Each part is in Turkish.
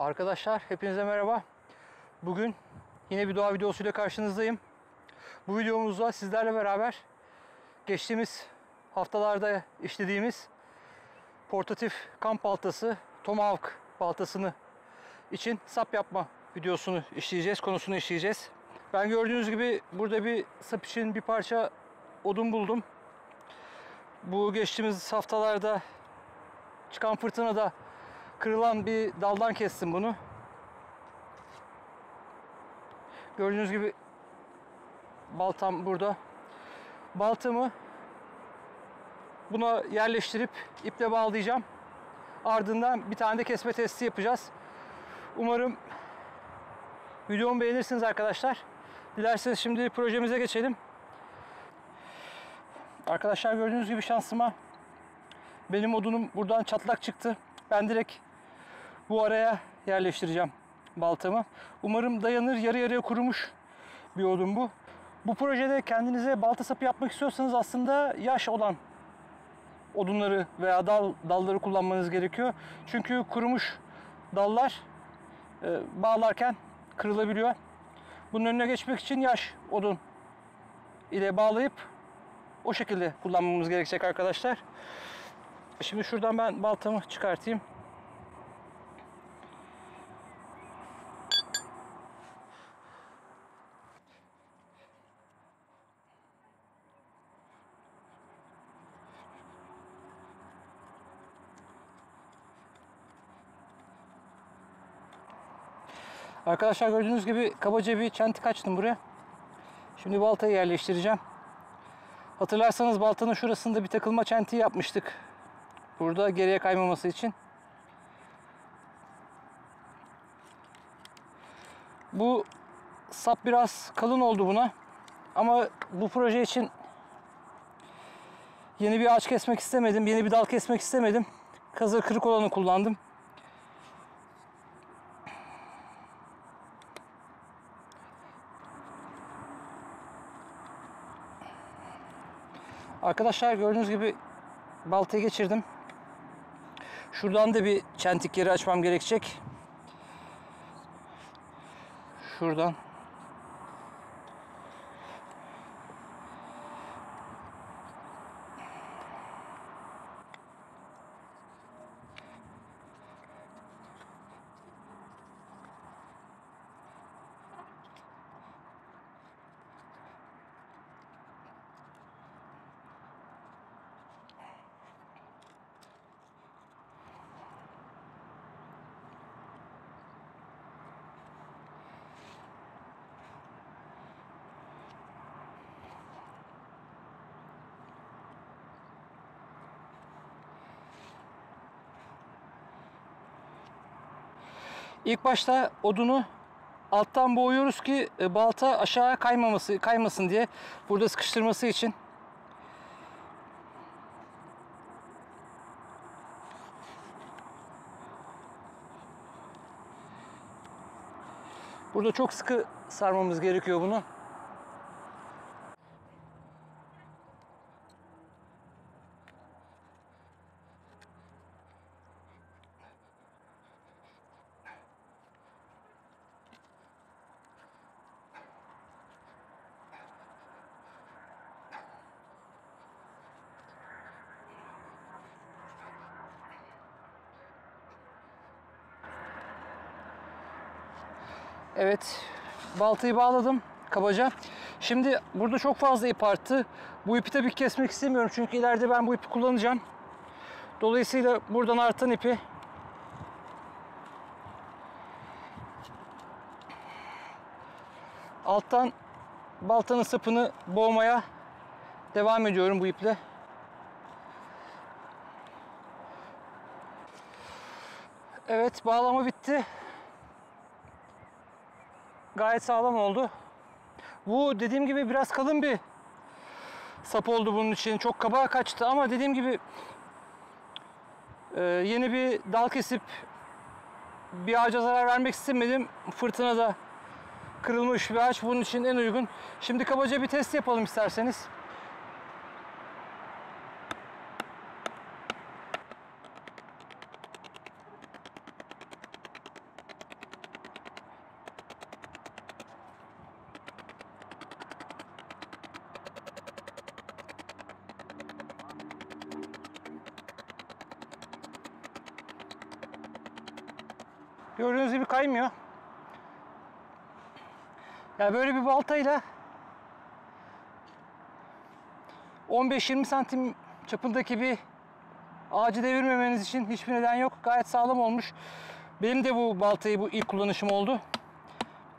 Arkadaşlar hepinize merhaba. Bugün yine bir doğa videosuyla karşınızdayım. Bu videomuzda sizlerle beraber geçtiğimiz haftalarda işlediğimiz portatif kamp baltası, Tomahawk baltasını için sap yapma videosunu işleyeceğiz, konusunu işleyeceğiz. Ben gördüğünüz gibi burada bir sap için bir parça odun buldum. Bu geçtiğimiz haftalarda çıkan fırtınada kırılan bir daldan kestim bunu. Gördüğünüz gibi baltam burada. Baltamı buna yerleştirip iple bağlayacağım. Ardından bir tane de kesme testi yapacağız. Umarım videomu beğenirsiniz arkadaşlar. Dilerseniz şimdi projemize geçelim. Arkadaşlar gördüğünüz gibi şansıma benim odunum buradan çatlak çıktı. Ben direkt bu araya yerleştireceğim baltamı. Umarım dayanır. Yarı yarıya kurumuş bir odun bu. Bu projede kendinize balta sapı yapmak istiyorsanız aslında yaş olan odunları veya dalları kullanmanız gerekiyor. Çünkü kurumuş dallar bağlarken kırılabiliyor. Bunun önüne geçmek için yaş odun ile bağlayıp o şekilde kullanmamız gerekecek arkadaşlar. Şimdi şuradan ben baltamı çıkartayım. Arkadaşlar gördüğünüz gibi kabaca bir çentik açtım buraya. Şimdi baltayı yerleştireceğim. Hatırlarsanız baltanın şurasında bir takılma çentiği yapmıştık. Burada geriye kaymaması için. Bu sap biraz kalın oldu buna. Ama bu proje için yeni bir ağaç kesmek istemedim. Yeni bir dal kesmek istemedim. Kazığı kırık olanı kullandım. Arkadaşlar gördüğünüz gibi baltayı geçirdim. Şuradan da bir çentik yeri açmam gerekecek. Şuradan. İlk başta odunu alttan boğuyoruz ki balta aşağı kaymasın diye. Burada sıkıştırması için. Burada çok sıkı sarmamız gerekiyor bunu. Evet, baltayı bağladım kabaca. Şimdi burada çok fazla ip arttı. Bu ipi tabii ki kesmek istemiyorum çünkü ileride ben bu ipi kullanacağım. Dolayısıyla buradan artan ipi alttan baltanın sapını boğmaya devam ediyorum bu iple. Evet, bağlama bitti. Gayet sağlam oldu. Bu dediğim gibi biraz kalın bir sap oldu bunun için. Çok kabağa kaçtı ama dediğim gibi yeni bir dal kesip bir ağaca zarar vermek istemedim. Fırtınada kırılmış bir ağaç bunun için en uygun. Şimdi kabaca bir test yapalım isterseniz. Gördüğünüz gibi kaymıyor. Yani böyle bir baltayla 15-20 santim çapındaki bir ağacı devirmemeniz için hiçbir neden yok. Gayet sağlam olmuş. Benim de bu baltayı bu ilk kullanışım oldu.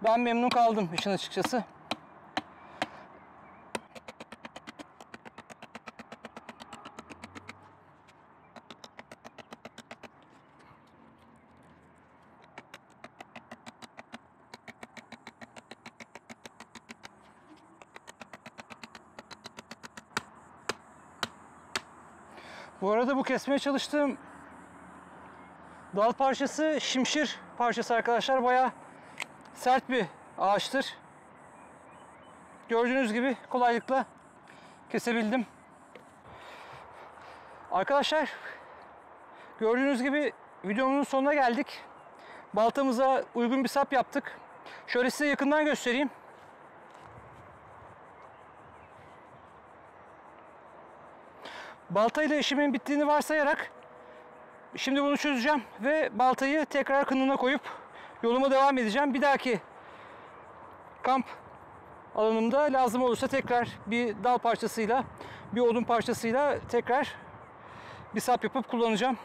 Ben memnun kaldım işin açıkçası. Bu arada bu kesmeye çalıştığım dal parçası şimşir parçası arkadaşlar. Bayağı sert bir ağaçtır. Gördüğünüz gibi kolaylıkla kesebildim. Arkadaşlar gördüğünüz gibi videomuzun sonuna geldik. Baltamıza uygun bir sap yaptık. Şöyle size yakından göstereyim. Baltayla işimin bittiğini varsayarak şimdi bunu çözeceğim ve baltayı tekrar kınına koyup yoluma devam edeceğim. Bir dahaki kamp alanımda lazım olursa tekrar bir dal parçasıyla, bir odun parçasıyla tekrar bir sap yapıp kullanacağım.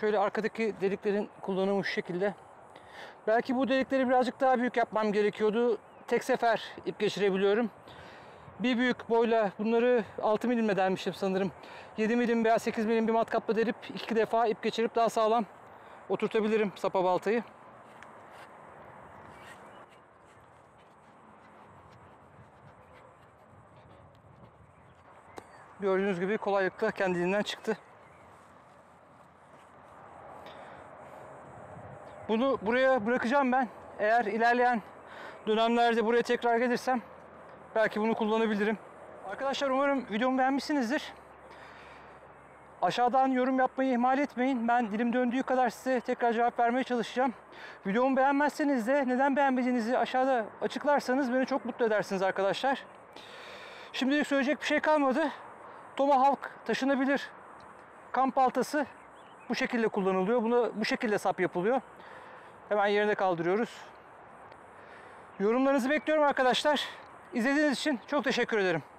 Şöyle arkadaki deliklerin kullanımı şu şekilde. Belki bu delikleri birazcık daha büyük yapmam gerekiyordu. Tek sefer ip geçirebiliyorum. Bir büyük boyla bunları 6 milimle delmiştim sanırım. 7 milim veya 8 milim bir matkapla delip 2 defa ip geçirip daha sağlam oturtabilirim sapa baltayı. Gördüğünüz gibi kolaylıkla kendiliğinden çıktı. Bunu buraya bırakacağım ben. Eğer ilerleyen dönemlerde buraya tekrar gelirsem belki bunu kullanabilirim. Arkadaşlar umarım videomu beğenmişsinizdir. Aşağıdan yorum yapmayı ihmal etmeyin. Ben dilim döndüğü kadar size tekrar cevap vermeye çalışacağım. Videomu beğenmezseniz de neden beğenmediğinizi aşağıda açıklarsanız beni çok mutlu edersiniz arkadaşlar. Şimdilik söyleyecek bir şey kalmadı. Tomahawk taşınabilir kamp baltası bu şekilde kullanılıyor. Bunu bu şekilde sap yapılıyor. Hemen yerine kaldırıyoruz. Yorumlarınızı bekliyorum arkadaşlar. İzlediğiniz için çok teşekkür ederim.